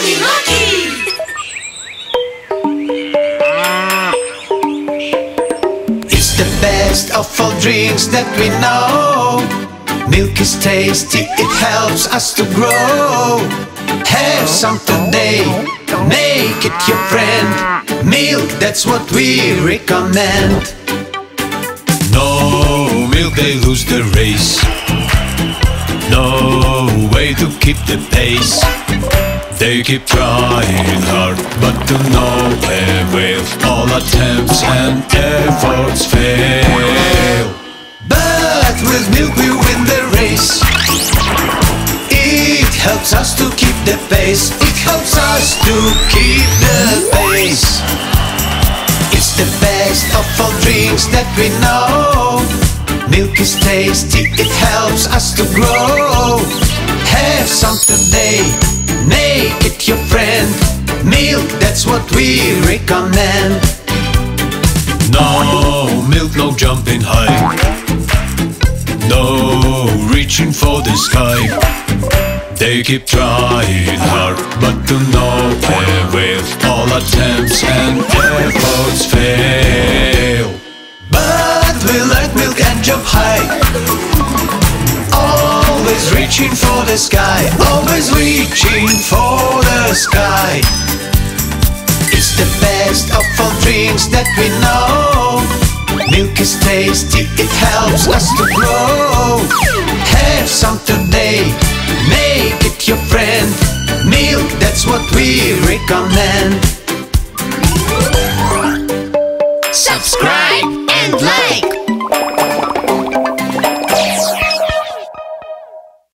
Happy Monkey! It's the best of all drinks that we know. Milk is tasty, it helps us to grow. Have some today, make it your friend. Milk, that's what we recommend. No milk, they lose the race. No way to keep the pace. They keep trying hard, but to no avail. All attempts and efforts fail. But with milk we win the race. It helps us to keep the pace. It helps us to keep the pace. It's the best of all drinks that we know. Milk is tasty, it helps us to grow. Have some today, make it your friend. Milk, that's what we recommend. No milk, no jumping high. No reaching for the sky. They keep trying hard, but to no avail. All attempts and efforts fail. But we like milk and jump high. Always reaching for the sky. Always reaching for the sky. It's the best of all drinks that we know. Milk is tasty, it helps us to grow. Have some today, make it your friend. Milk, that's what we recommend.